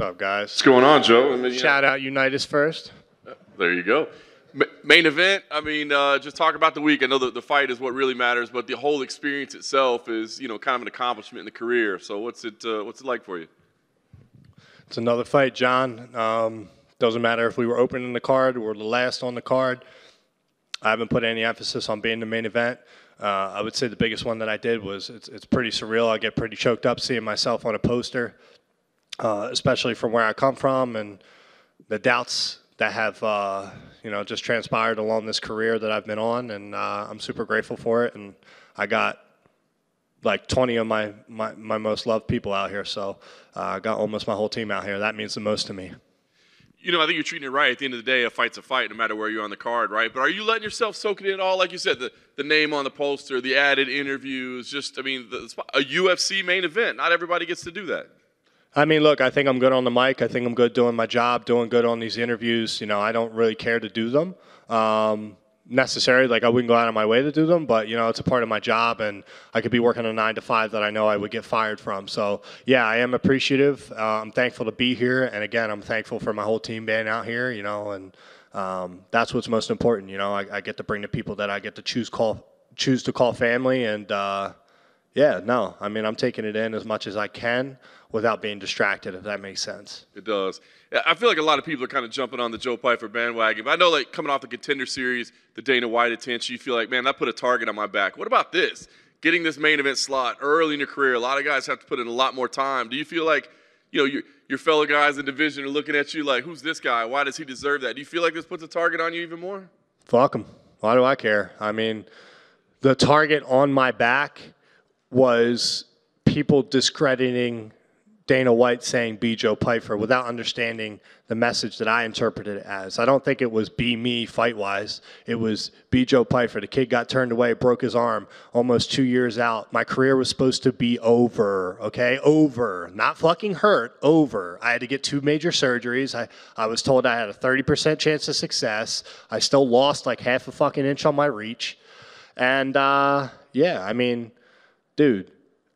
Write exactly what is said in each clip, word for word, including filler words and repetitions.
What's up, guys? What's going on, Joe? I mean, Shout know. out Unitas first. There you go. Ma main event, I mean, uh, just talk about the week. I know that the fight is what really matters, but the whole experience itself is, you know, kind of an accomplishment in the career. So what's it, uh, what's it like for you? It's another fight, John. Um, doesn't matter if we were opening the card or the last on the card. I haven't put any emphasis on being the main event. Uh, I would say the biggest one that I did was it's, it's pretty surreal. I get pretty choked up seeing myself on a poster. Uh, especially from where I come from and the doubts that have, uh, you know, just transpired along this career that I've been on. And uh, I'm super grateful for it. And I got like twenty of my, my, my most loved people out here. So uh, I got almost my whole team out here. That means the most to me. You know, I think you're treating it right. At the end of the day, a fight's a fight, no matter where you're on the card, right? But are you letting yourself soak it in at all? Like you said, the, the name on the poster, the added interviews, just, I mean, the, a U F C main event. Not everybody gets to do that. I mean, look, I think I'm good on the mic. I think I'm good doing my job, doing good on these interviews. You know, I don't really care to do them um, necessarily. Like, I wouldn't go out of my way to do them, but, you know, it's a part of my job, and I could be working a nine to five that I know I would get fired from. So, yeah, I am appreciative. Uh, I'm thankful to be here, and, again, I'm thankful for my whole team being out here, you know, and um, that's what's most important. You know, I, I get to bring the people that I get to choose, call, choose to call family, and, uh, yeah, no, I mean, I'm taking it in as much as I can without being distracted, if that makes sense. It does. I feel like a lot of people are kind of jumping on the Joe Pyfer bandwagon. But I know, like, coming off the Contender Series, the Dana White attention, you feel like, man, that put a target on my back. What about this? Getting this main event slot early in your career, a lot of guys have to put in a lot more time. Do you feel like, you know, your, your fellow guys in the division are looking at you like, who's this guy? Why does he deserve that? Do you feel like this puts a target on you even more? Fuck him. Why do I care? I mean, the target on my back was people discrediting Dana White saying be Joe Pyfer without understanding the message that I interpreted it as. I don't think it was be me fight-wise. It was be Joe Pyfer. The kid got turned away, broke his arm, almost two years out. My career was supposed to be over, okay? Over. Not fucking hurt, over. I had to get two major surgeries. I, I was told I had a thirty percent chance of success. I still lost like half a fucking inch on my reach. And, uh, yeah, I mean, dude.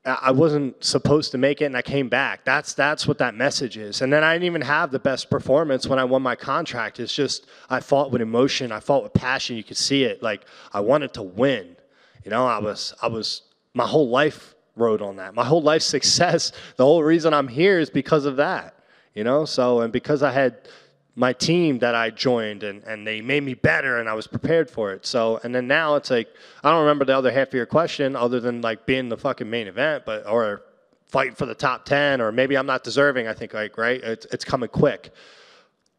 I wasn't supposed to make it, and I came back. That's that's what that message is. And then I didn't even have the best performance when I won my contract. It's just I fought with emotion. I fought with passion. You could see it. Like, I wanted to win. You know, I was I was my whole life rode on that. My whole life's success. The whole reason I'm here is because of that. You know, so and because I had my team that I joined, and, and they made me better, and I was prepared for it. So, and then now it's like, I don't remember the other half of your question other than like being the fucking main event, but, or fighting for the top ten, or maybe I'm not deserving. I think like, right. It's, it's coming quick,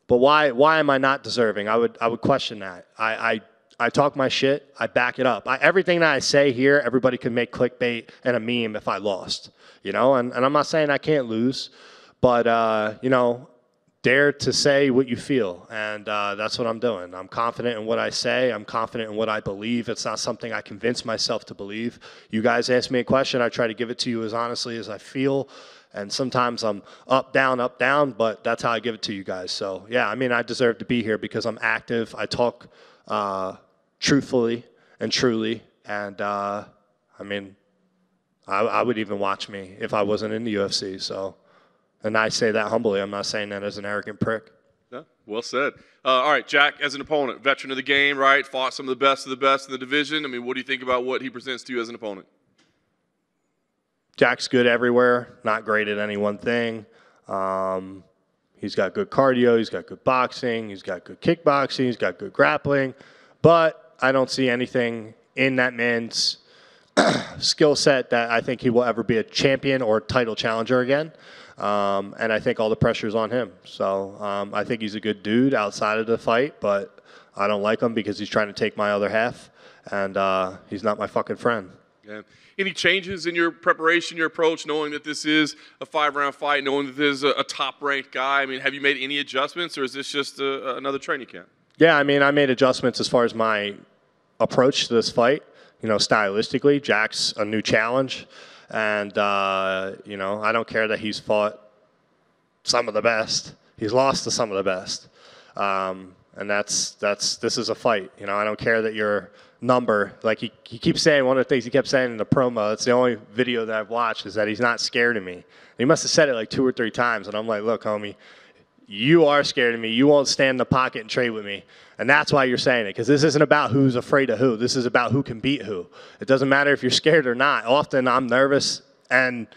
but why, why am I not deserving? I would, I would question that. I, I, I talk my shit. I back it up. I, everything that I say here, everybody can make clickbait and a meme if I lost, you know, and, and I'm not saying I can't lose, but, uh, you know, dare to say what you feel, and uh, that's what I'm doing. I'm confident in what I say. I'm confident in what I believe. It's not something I convince myself to believe. You guys ask me a question. I try to give it to you as honestly as I feel, and sometimes I'm up, down, up, down, but that's how I give it to you guys. So, yeah, I mean, I deserve to be here because I'm active. I talk uh, truthfully and truly, and, uh, I mean, I, I would even watch me if I wasn't in the U F C, so. And I say that humbly. I'm not saying that as an arrogant prick. Yeah, well said. Uh, all right, Jack, as an opponent, veteran of the game, right? Fought some of the best of the best in the division. I mean, what do you think about what he presents to you as an opponent? Jack's good everywhere, not great at any one thing. Um, he's got good cardio. He's got good boxing. He's got good kickboxing. He's got good grappling. But I don't see anything in that man's skill set that I think he will ever be a champion or title challenger again. Um, and I think all the pressure is on him. So um, I think he's a good dude outside of the fight, but I don't like him because he's trying to take my other half, and uh, he's not my fucking friend. Yeah. Any changes in your preparation, your approach, knowing that this is a five round fight, knowing that this is a, a top-ranked guy? I mean, have you made any adjustments, or is this just a, another training camp? Yeah, I mean, I made adjustments as far as my approach to this fight. You know, stylistically, Jack's a new challenge. And, uh, you know, I don't care that he's fought some of the best. He's lost to some of the best. Um, And that's that's this is a fight. You know, I don't care that your number, like he, he keeps saying, one of the things he kept saying in the promo, it's the only video that I've watched, is that he's not scared of me. And he must have said it like two or three times. And I'm like, look, homie, you are scared of me. You won't stand in the pocket and trade with me. And that's why you're saying it, because this isn't about who's afraid of who. This is about who can beat who. It doesn't matter if you're scared or not. Often I'm nervous and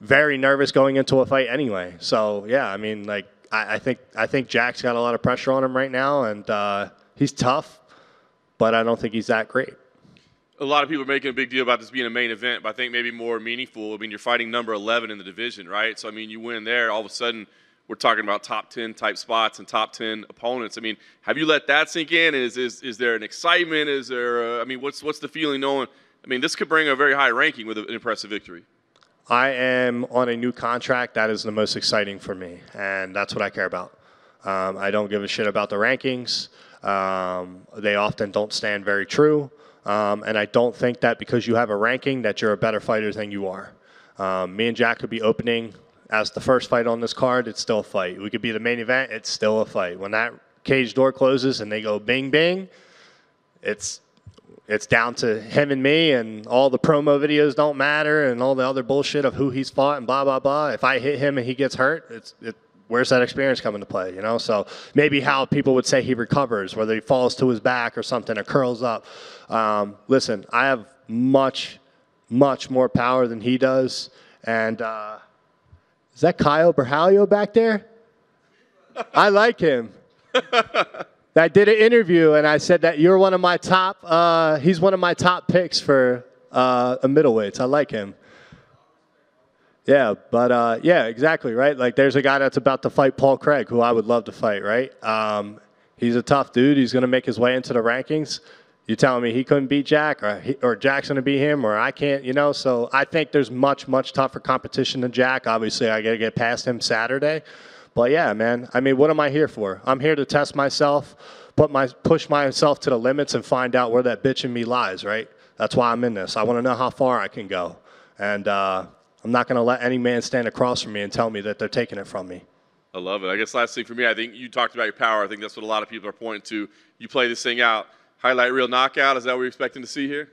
very nervous going into a fight anyway. So, yeah, I mean, like, I, I think I think Jack's got a lot of pressure on him right now, and uh, he's tough, but I don't think he's that great. A lot of people are making a big deal about this being a main event, but I think maybe more meaningful. I mean, you're fighting number eleven in the division, right? So, I mean, you win there, all of a sudden – we're talking about top ten type spots and top ten opponents. I mean, have you let that sink in? Is is is there an excitement? Is there? A, I mean, what's what's the feeling knowing? I mean, this could bring a very high ranking with an impressive victory. I am on a new contract. That is the most exciting for me, and that's what I care about. Um, I don't give a shit about the rankings. Um, they often don't stand very true, um, and I don't think that because you have a ranking that you're a better fighter than you are. Um, me and Jack could be opening as the first fight on this card, it's still a fight. We could be the main event, it's still a fight. When that cage door closes and they go bing, bing, it's it's down to him and me, and all the promo videos don't matter and all the other bullshit of who he's fought and blah, blah, blah. If I hit him and he gets hurt, it's it, where's that experience coming to play, you know? So maybe how people would say he recovers, whether he falls to his back or something or curls up. Um, listen, I have much, much more power than he does, and... Uh, Is that Kyle Berhalio back there? I like him. I did an interview, and I said that you're one of my top, uh, he's one of my top picks for uh, a middleweights. I like him. Yeah, but uh, yeah, exactly, right? Like there's a guy that's about to fight Paul Craig, who I would love to fight, right? Um, he's a tough dude. He's going to make his way into the rankings. You're telling me he couldn't beat Jack, or, he, or Jack's going to beat him, or I can't, you know? So I think there's much, much tougher competition than Jack. Obviously, I got to get past him Saturday. But, yeah, man, I mean, what am I here for? I'm here to test myself, put my, push myself to the limits, and find out where that bitch in me lies, right? That's why I'm in this. I want to know how far I can go. And uh, I'm not going to let any man stand across from me and tell me that they're taking it from me. I love it. I guess last thing for me, I think you talked about your power. I think that's what a lot of people are pointing to. You play this thing out. Highlight reel knockout, is that what you're expecting to see here?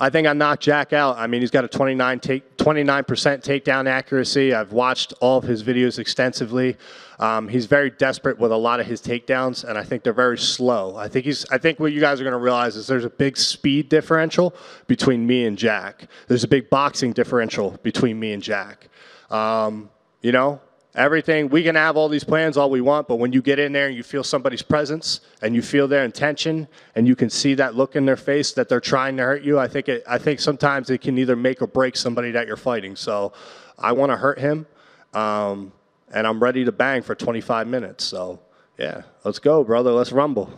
I think I knocked Jack out. I mean, he's got a twenty-nine percent takedown accuracy. I've watched all of his videos extensively. Um, he's very desperate with a lot of his takedowns, and I think they're very slow. I think, he's, I think what you guys are going to realize is there's a big speed differential between me and Jack. There's a big boxing differential between me and Jack. Um, you know? Everything, we can have all these plans all we want, but when you get in there and you feel somebody's presence and you feel their intention and you can see that look in their face that they're trying to hurt you, I think it, I think sometimes it can either make or break somebody that you're fighting. So I want to hurt him, um, and I'm ready to bang for twenty-five minutes. So, yeah, let's go, brother. Let's rumble.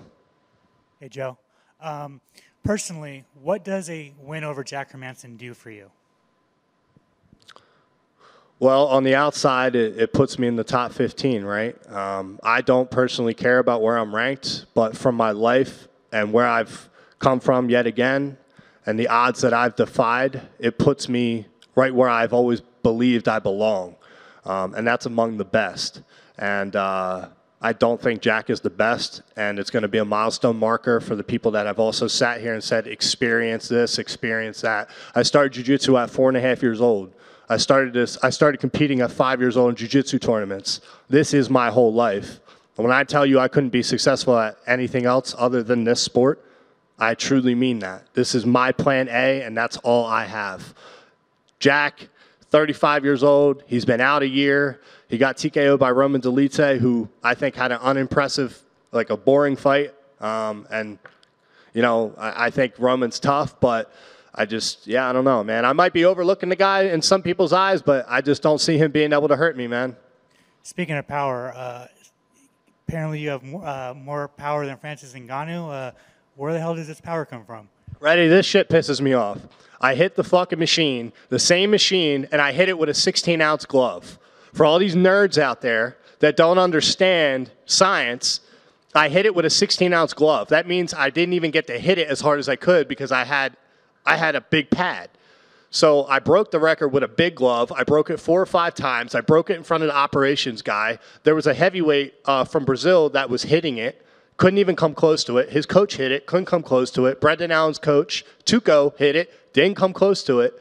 Hey, Joe. Um, personally, what does a win over Jack Hermansson do for you? Well, on the outside, it, it puts me in the top fifteen, right? Um, I don't personally care about where I'm ranked, but from my life and where I've come from yet again and the odds that I've defied, it puts me right where I've always believed I belong, um, and that's among the best. And uh, I don't think Jack is the best, and it's going to be a milestone marker for the people that have also sat here and said, experience this, experience that. I started jiu-jitsu at four and a half years old. I started this. I started competing at five years old in jiu-jitsu tournaments. This is my whole life. And when I tell you I couldn't be successful at anything else other than this sport, I truly mean that. This is my plan A, and that's all I have. Jack, thirty-five years old. He's been out a year. He got T K O'd by Roman Dolidze, who I think had an unimpressive, like a boring fight. Um, and, you know, I, I think Roman's tough, but... I just, yeah, I don't know, man. I might be overlooking the guy in some people's eyes, but I just don't see him being able to hurt me, man. Speaking of power, uh, apparently you have more, uh, more power than Francis Ngannou. Uh, where the hell does this power come from? Ready? This shit pisses me off. I hit the fucking machine, the same machine, and I hit it with a sixteen ounce glove. For all these nerds out there that don't understand science, I hit it with a sixteen ounce glove. That means I didn't even get to hit it as hard as I could because I had... I had a big pad. So I broke the record with a big glove. I broke it four or five times. I broke it in front of the operations guy. There was a heavyweight uh, from Brazil that was hitting it. couldn't even come close to it. His coach hit it, couldn't come close to it. Brendan Allen's coach, Tuco, hit it, didn't come close to it.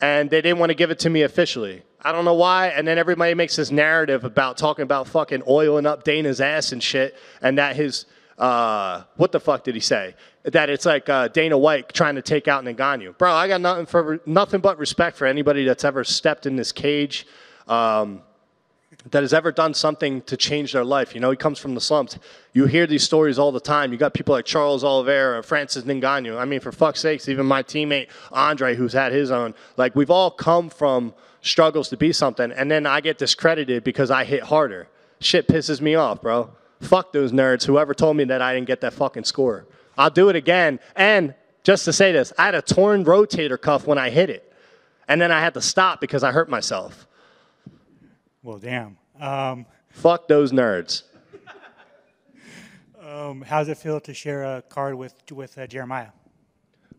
And they didn't want to give it to me officially. I don't know why. And then everybody makes this narrative about talking about fucking oiling up Dana's ass and shit. And that his, uh, what the fuck did he say? That it's like uh, Dana White trying to take out Ngannou. Bro, I got nothing for nothing but respect for anybody that's ever stepped in this cage, um, that has ever done something to change their life. You know, he comes from the slums. You hear these stories all the time. You got people like Charles Oliveira, Francis Ngannou. I mean, for fuck's sakes, even my teammate Andre, who's had his own. Like, we've all come from struggles to be something, and then I get discredited because I hit harder. Shit pisses me off, bro. Fuck those nerds, whoever told me that I didn't get that fucking score. I'll do it again. And just to say this, I had a torn rotator cuff when I hit it. And then I had to stop because I hurt myself. Well, damn. Um, Fuck those nerds. um, how does it feel to share a card with, with uh, Jeremiah?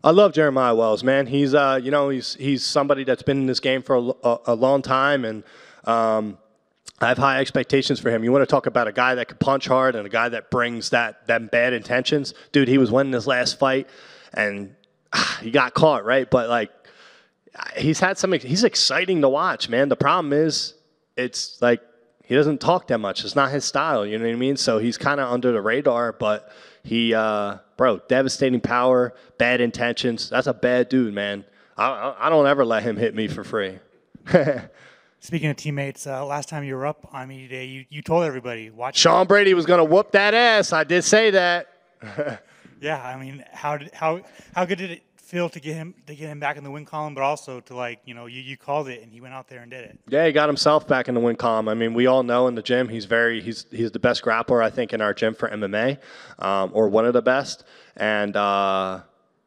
I love Jeremiah Wells, man. He's, uh, you know, he's, he's somebody that's been in this game for a, a, a long time. And um, I have high expectations for him. You want to talk about a guy that could punch hard and a guy that brings that, that bad intentions. Dude, he was winning his last fight, and ah, he got caught, right? But, like, he's had some – he's exciting to watch, man. The problem is it's, like, he doesn't talk that much. It's not his style, you know what I mean? So he's kind of under the radar, but he uh, – bro, devastating power, bad intentions. That's a bad dude, man. I, I, I don't ever let him hit me for free. Speaking of teammates, uh, last time you were up on Media Day, you, you told everybody, watch. Sean Brady was going to whoop that ass. I did say that. Yeah, I mean, how did how how good did it feel to get him to get him back in the win column, but also to, like, you know, you, you called it and he went out there and did it. Yeah, he got himself back in the win column. I mean, we all know in the gym he's very he's he's the best grappler, I think, in our gym for M M A, um, or one of the best. And uh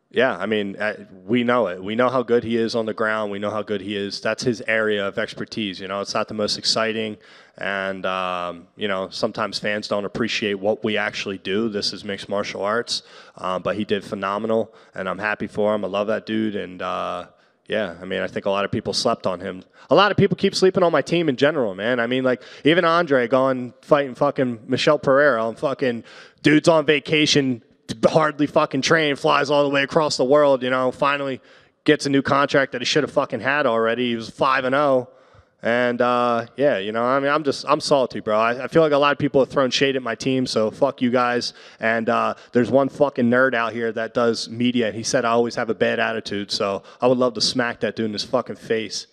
yeah, I mean, we know it. We know how good he is on the ground. We know how good he is. That's his area of expertise. You know, it's not the most exciting. And, um, you know, sometimes fans don't appreciate what we actually do. This is mixed martial arts. Um, but he did phenomenal, and I'm happy for him. I love that dude. And, uh, yeah, I mean, I think a lot of people slept on him. A lot of people keep sleeping on my team in general, man. I mean, like, even Andre going fighting fucking Michelle Pereira on fucking dudes on vacation, hardly fucking trained, flies all the way across the world, you know, finally gets a new contract that he should have fucking had already. He was five and oh. And, uh, yeah, you know, I mean, I'm just, I'm salty, bro. I, I feel like a lot of people have thrown shade at my team, so fuck you guys. And uh, there's one fucking nerd out here that does media, and he said I always have a bad attitude, so I would love to smack that dude in his fucking face.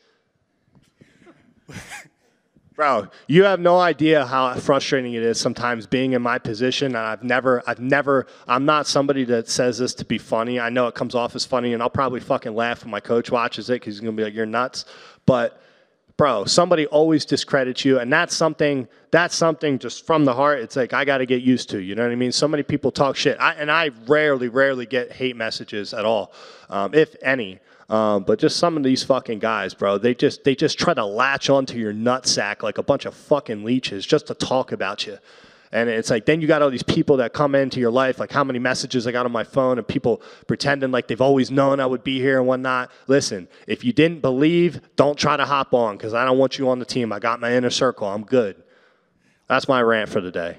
Bro, you have no idea how frustrating it is sometimes being in my position. I've never, I've never, I'm not somebody that says this to be funny. I know it comes off as funny, and I'll probably fucking laugh when my coach watches it because he's going to be like, you're nuts. But, bro, somebody always discredits you, and that's something, that's something just from the heart. It's like I got to get used to, you know what I mean? So many people talk shit, I, and I rarely, rarely get hate messages at all, um, if any. Um, but just some of these fucking guys, bro, they just they just try to latch onto your nutsack like a bunch of fucking leeches just to talk about you. And it's like, then you got all these people that come into your life, like how many messages I got on my phone and people pretending like they've always known I would be here and whatnot. Listen, if you didn't believe, don't try to hop on because I don't want you on the team. I got my inner circle. I'm good. That's my rant for the day.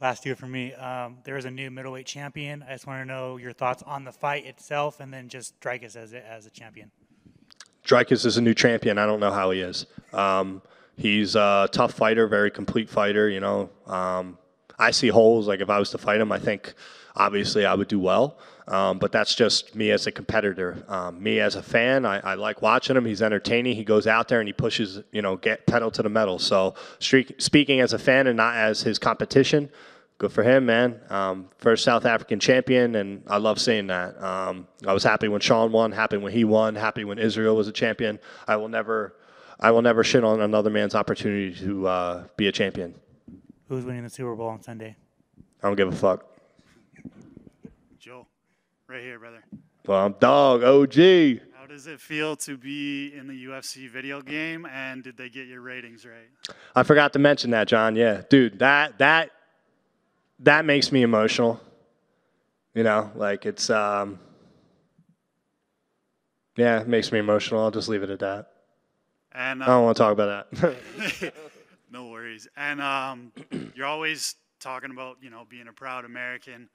Last two for me. Um, there is a new middleweight champion. I just want to know your thoughts on the fight itself, and then just Dricus as a, as a champion. Dricus is a new champion. I don't know how he is. Um, he's a tough fighter, very complete fighter. You know, um, I see holes. Like if I was to fight him, I think obviously I would do well. Um, but that's just me as a competitor. Um, me as a fan, I, I like watching him. He's entertaining. He goes out there and he pushes. You know, get pedal to the metal. So streak, speaking as a fan and not as his competition. Good for him, man. Um, first South African champion, and I love seeing that. Um, I was happy when Sean won, happy when he won, happy when Israel was a champion. I will never, I will never shit on another man's opportunity to uh, be a champion. Who's winning the Super Bowl on Sunday? I don't give a fuck. Joe, right here, brother. Well, I'm dog, O G. How does it feel to be in the U F C video game, and did they get your ratings right? I forgot to mention that, John. Yeah, dude, that that. That makes me emotional, you know, like it's, um, yeah, it makes me emotional. I'll just leave it at that. And um, I don't want to talk about that. No worries. And um, you're always talking about, you know, being a proud American,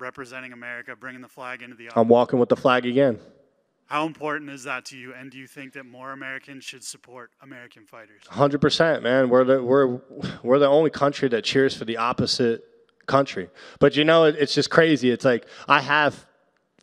representing America, bringing the flag into the office. I'm walking with the flag again. How important is that to you, and do you think that more Americans should support American fighters? one hundred percent, man. We're the, we're, we're the only country that cheers for the opposite country. But, you know, it, it's just crazy. It's like I have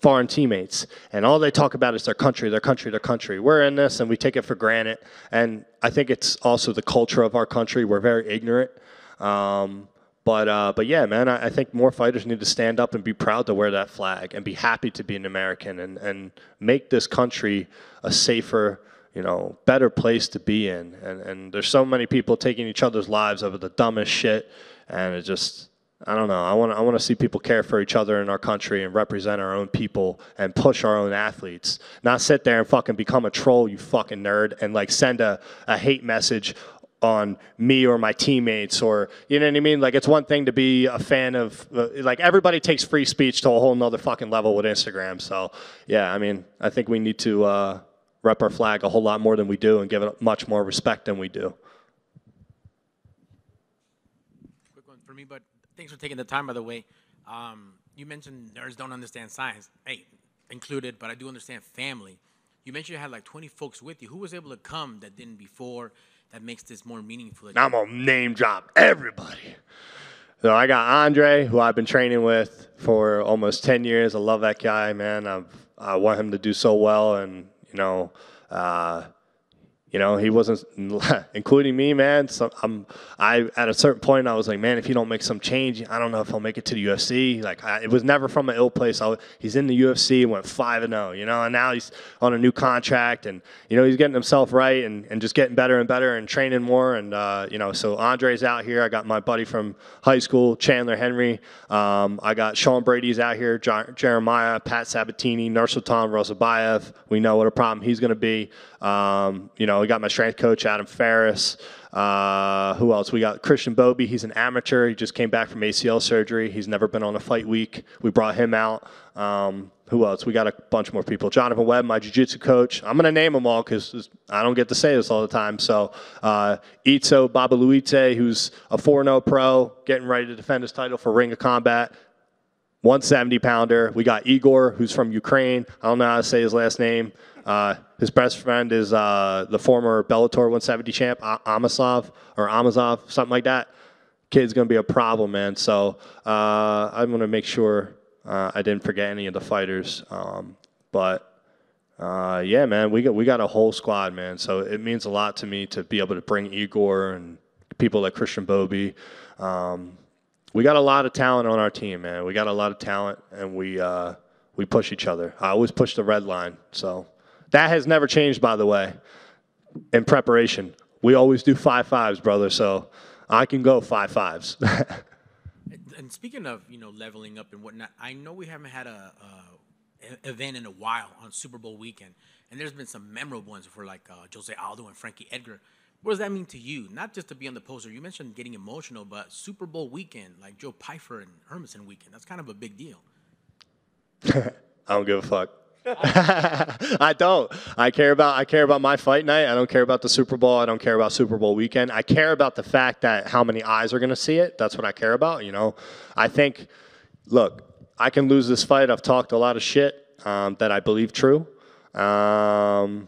foreign teammates, and all they talk about is their country, their country, their country. We're in this, and we take it for granted. And I think it's also the culture of our country. We're very ignorant. Um, but, uh, but yeah, man, I, I think more fighters need to stand up and be proud to wear that flag and be happy to be an American and, and make this country a safer, you know, better place to be in. And, and there's so many people taking each other's lives over the dumbest shit. And it just, I don't know. I want to, I want to see people care for each other in our country and represent our own people and push our own athletes, not sit there and fucking become a troll, you fucking nerd, and like send a, a hate message on me or my teammates, or, you know what I mean? Like, it's one thing to be a fan of, uh, like, everybody takes free speech to a whole nother fucking level with Instagram. So, yeah, I mean, I think we need to uh, rep our flag a whole lot more than we do and give it much more respect than we do. Quick one for me, but thanks for taking the time, by the way. Um, you mentioned nerds don't understand science. Hey, included, but I do understand family. You mentioned you had, like, twenty folks with you. Who was able to come that didn't before? That makes this more meaningful. I'm going to name drop everybody. So I got Andre, who I've been training with for almost ten years. I love that guy, man. I've, I want him to do so well. And, you know, uh, you know, he wasn't, including me, man. So I'm, I, at a certain point, I was like, man, if you don't make some change, I don't know if he'll make it to the U F C. Like, I, it was never from an ill place. I was, he's in the U F C, went five and oh, you know, and now he's on a new contract, and, you know, he's getting himself right and, and just getting better and better and training more. And, uh, you know, so Andre's out here. I got my buddy from high school, Chandler Henry. Um, I got Sean Brady's out here, Jer Jeremiah, Pat Sabatini, Nursultan Rosabayev. We know what a problem he's going to be. Um, you know, we got my strength coach, Adam Ferris. Uh, who else? We got Christian Bobby. He's an amateur. He just came back from A C L surgery. He's never been on a fight week. We brought him out. Um, who else? We got a bunch more people. Jonathan Webb, my jiu-jitsu coach. I'm going to name them all because I don't get to say this all the time. So uh, Ito Babaluite, who's a four and oh pro, getting ready to defend his title for Ring of Combat. one seventy pounder. We got Igor, who's from Ukraine. I don't know how to say his last name. Uh, his best friend is uh, the former Bellator one seventy champ, Amasov, or Amasov, something like that. Kid's going to be a problem, man. So uh, I'm going to make sure uh, I didn't forget any of the fighters. Um, but, uh, yeah, man, we got, we got a whole squad, man. So it means a lot to me to be able to bring Igor and people like Christian Bobby. Um, we got a lot of talent on our team, man. We got a lot of talent, and we, uh, we push each other. I always push the red line, so... That has never changed, by the way, in preparation. We always do five fives, brother, so I can go five fives. And speaking of, you know, leveling up and whatnot, I know we haven't had a, a event in a while on Super Bowl weekend, and there's been some memorable ones for, like, uh, Jose Aldo and Frankie Edgar. What does that mean to you? Not just to be on the poster. You mentioned getting emotional, but Super Bowl weekend, like Joe Pyfer and Hermansson weekend, that's kind of a big deal. I don't give a fuck. I don't. I care about I care about my fight night. I don't care about the Super Bowl. I don't care about Super Bowl weekend. I care about the fact that how many eyes are going to see it. That's what I care about, you know. I think, look, I can lose this fight. I've talked a lot of shit um, that I believe true. Um,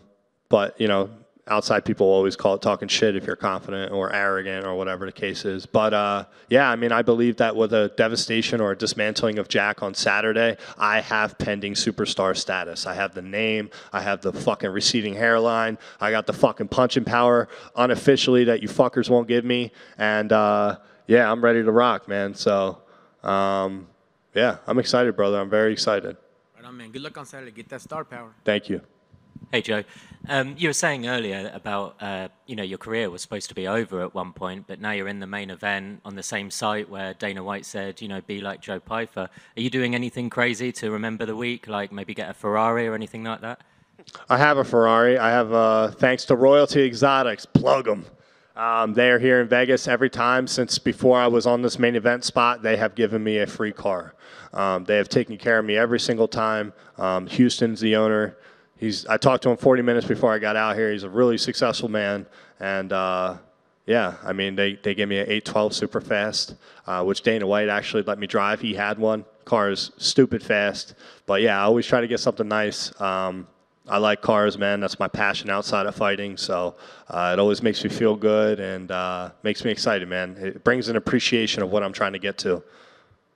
but, you know, outside people always call it talking shit if you're confident or arrogant or whatever the case is. But, uh, yeah, I mean, I believe that with a devastation or a dismantling of Jack on Saturday, I have pending superstar status. I have the name. I have the fucking receding hairline. I got the fucking punching power unofficially that you fuckers won't give me. And, uh, yeah, I'm ready to rock, man. So, um, yeah, I'm excited, brother. I'm very excited. Right on, man. Good luck on Saturday. Get that star power. Thank you. Hey, Joe. Um, you were saying earlier about, uh, you know, your career was supposed to be over at one point, but now you're in the main event on the same site where Dana White said, you know, be like Joe Pyfer. Are you doing anything crazy to remember the week, like maybe get a Ferrari or anything like that? I have a Ferrari. I have, uh, thanks to Royalty Exotics, plug them. Um, they are here in Vegas every time since before I was on this main event spot. They have given me a free car. Um, they have taken care of me every single time. Um, Houston's the owner. He's, I talked to him forty minutes before I got out here. He's a really successful man, and uh, Yeah, I mean, they, they gave me an eight twelve super fast, uh, which Dana White actually let me drive. He had one. Cars stupid fast. But, yeah, I always try to get something nice. Um, I like cars, man. That's my passion outside of fighting. So uh, it always makes me feel good and uh, makes me excited, man. It brings an appreciation of what I'm trying to get to.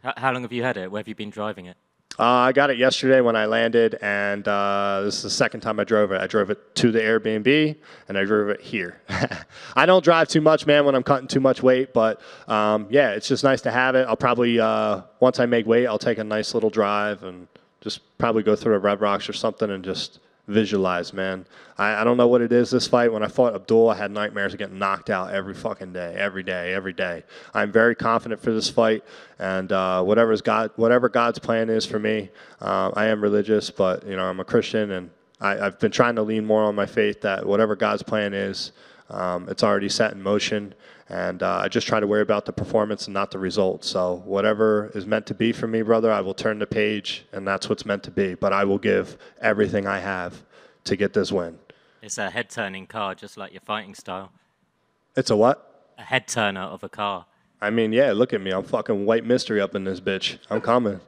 How, how long have you had it? Where have you been driving it? Uh, I got it yesterday when I landed, and uh, this is the second time I drove it. I drove it to the Airbnb, and I drove it here. I don't drive too much, man, when I'm cutting too much weight, but, um, yeah, it's just nice to have it. I'll probably, uh, once I make weight, I'll take a nice little drive and just probably go through the Red Rocks or something and just visualize, man. I, I don't know what it is this fight. When I fought Abdul, I had nightmares of getting knocked out every fucking day, every day, every day. I'm very confident for this fight, and uh, whatever's God, whatever God's plan is for me, uh, I am religious, but, you know, I'm a Christian, and I, I've been trying to lean more on my faith that whatever God's plan is, um, it's already set in motion, and uh, I just try to worry about the performance and not the result. So whatever is meant to be for me, brother, I will turn the page, and that's what's meant to be. But I will give everything I have to get this win. It's a head-turning car, just like your fighting style. It's a what? A head-turner of a car. I mean, yeah, look at me. I'm fucking White Mystery up in this bitch. I'm coming.